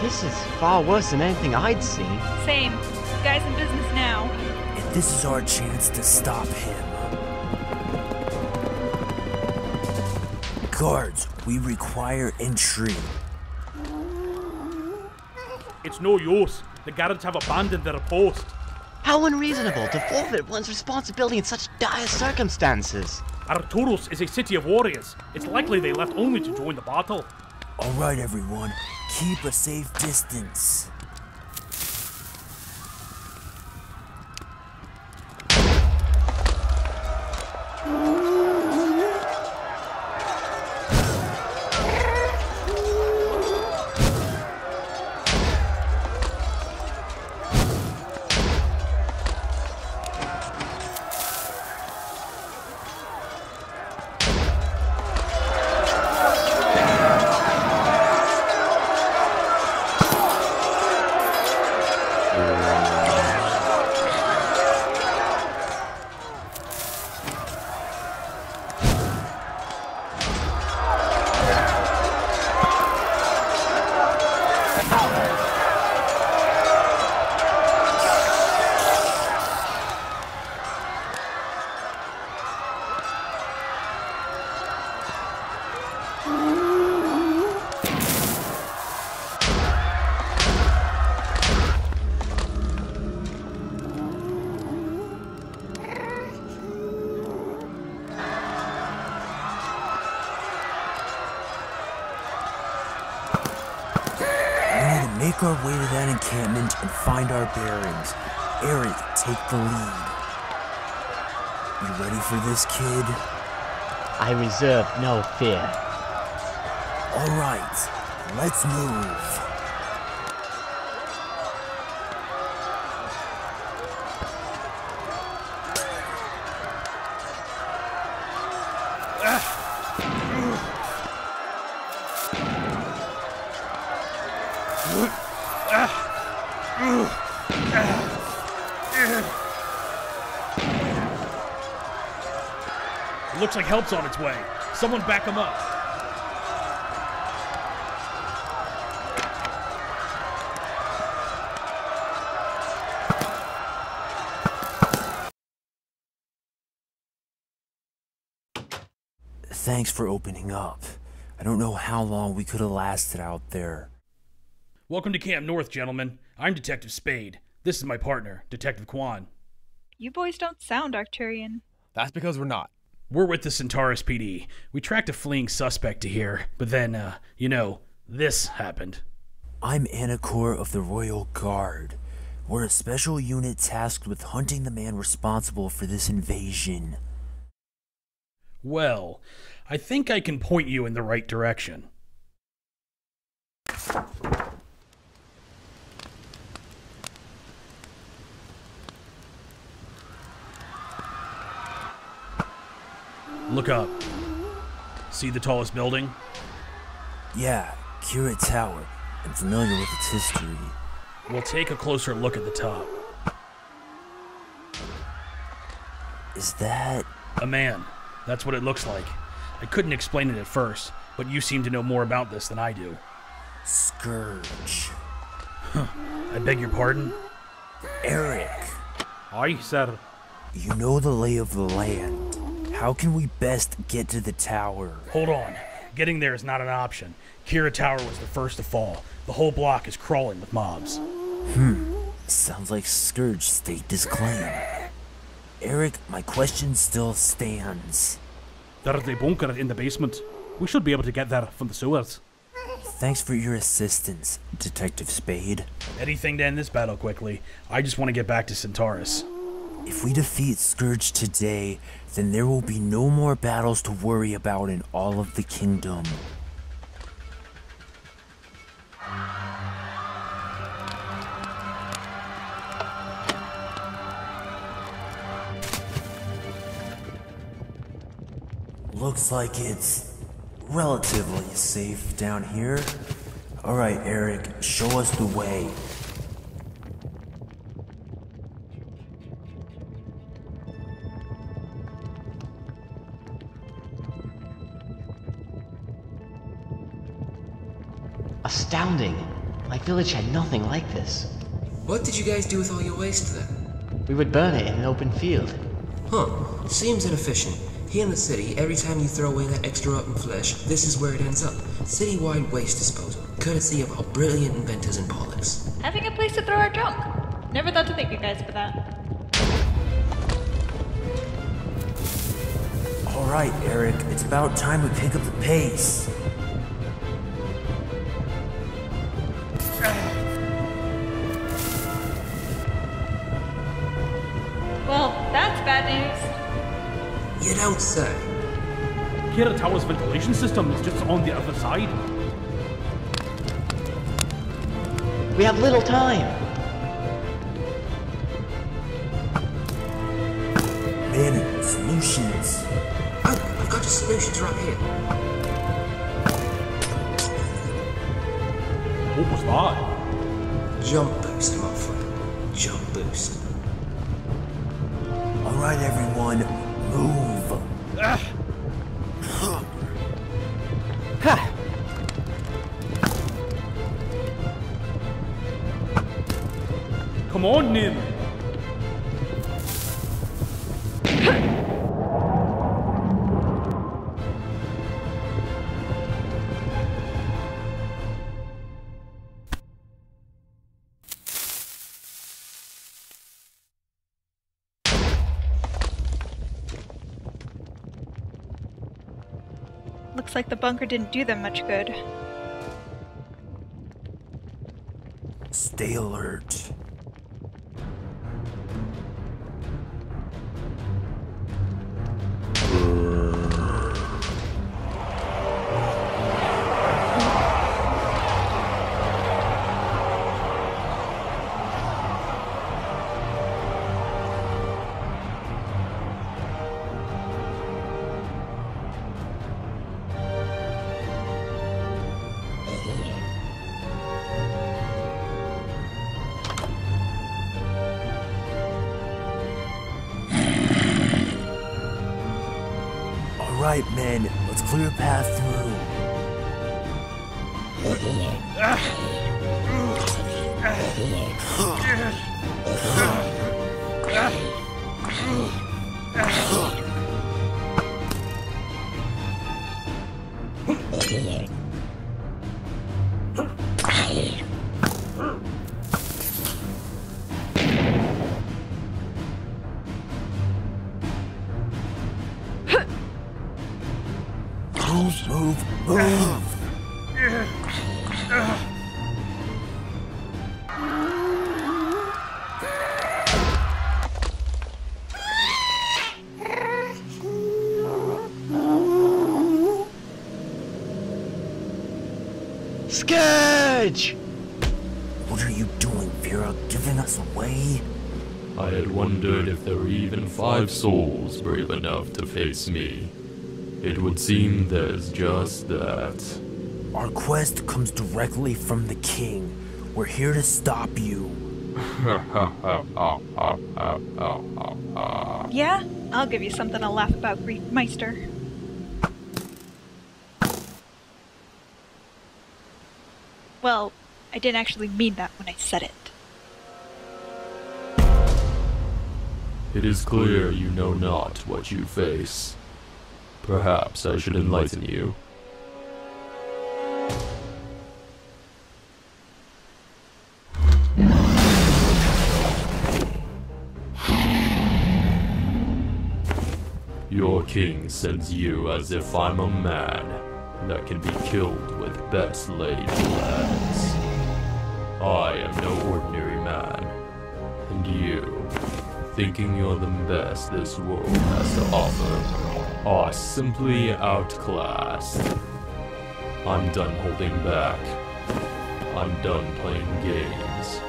This is far worse than anything I'd seen. Same. This guy's in business now. And this is our chance to stop him. Guards, we require entry. It's no use. The guards have abandoned their post. How unreasonable to forfeit one's responsibility in such dire circumstances. Arcturus is a city of warriors. It's likely they left only to join the battle. All right, everyone. Keep a safe distance. Make our way to that encampment and find our bearings. Eric, take the lead. You ready for this, kid? I reserve no fear. All right, let's move. Looks like help's on its way. Someone back him up. Thanks for opening up. I don't know how long we could have lasted out there. Welcome to Camp North, gentlemen. I'm Detective Spade. This is my partner, Detective Kwan. You boys don't sound Arcturian. That's because we're not. We're with the Centaurus PD. We tracked a fleeing suspect to here, but then, you know, this happened. I'm Anikor of the Royal Guard. We're a special unit tasked with hunting the man responsible for this invasion. Well, I think I can point you in the right direction. Look up. See the tallest building? Yeah, Curate Tower. I'm familiar with its history. We'll take a closer look at the top. Is that... a man. That's what it looks like. I couldn't explain it at first, but you seem to know more about this than I do. Scourge. Huh. I beg your pardon? Eric. Aye, sir. You know the lay of the land. How can we best get to the tower? Hold on. Getting there is not an option. Kira Tower was the first to fall. The whole block is crawling with mobs. Sounds like Scourge staked his claim. Eric, my question still stands. There's a bunker in the basement. We should be able to get there from the sewers. Thanks for your assistance, Detective Spade. Anything to end this battle quickly. I just want to get back to Centaurus. If we defeat Scourge today, then there will be no more battles to worry about in all of the kingdom. Looks like it's relatively safe down here. Alright, Eric, show us the way. Astounding! My village had nothing like this. What did you guys do with all your waste then? We would burn it in an open field. Huh, seems inefficient. Here in the city, every time you throw away that extra rotten flesh, this is where it ends up. Citywide waste disposal, courtesy of our brilliant inventors in Pollux. Having a place to throw our junk. Never thought to thank you guys for that. Alright, Eric, it's about time we pick up the pace. Well, that's bad news. You don't say. Kira Tower's ventilation system is just on the other side. We have little time. Manning, solutions. Oh, I've got the solutions right here. What was that? Jump boost, my friend. Jump boost. Alright, everyone. Move. Come on, Nym. Looks like the bunker didn't do them much good. Stay alert. Alright, men, let's clear a path through. Move! Scourge! What are you doing, Vera? Giving us away? I had wondered if there were even 5 souls brave enough to face me. It would seem there's just that. Our quest comes directly from the king. We're here to stop you. Yeah? I'll give you something to laugh about, Griefmeister. Well, I didn't actually mean that when I said it. It is clear you know not what you face. Perhaps I should enlighten you. Your king sends you as if I'm a man that can be killed with best laid plans. I am no ordinary man, and you, thinking you're the best this world has to offer, are simply outclassed. I'm done holding back. I'm done playing games.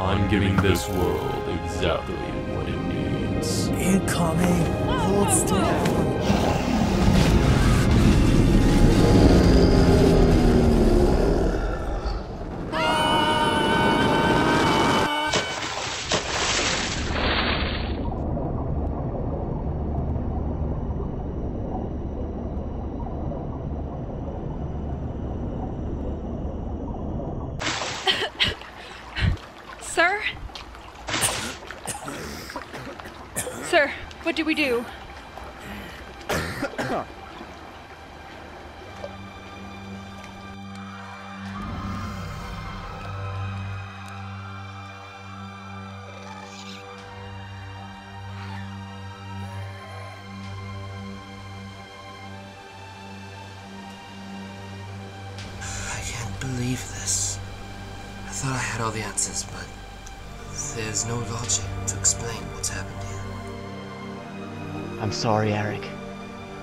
I'm giving this world exactly what it needs. Incoming! Hold still. We do. I can't believe this. I thought I had all the answers, but there's no logic to explain what's happened here. I'm sorry, Eric.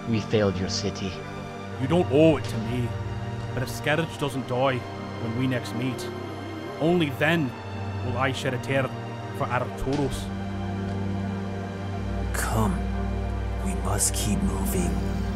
We failed your city. You don't owe it to me. But if Scourge doesn't die when we next meet, only then will I shed a tear for Arcturus. Come. We must keep moving.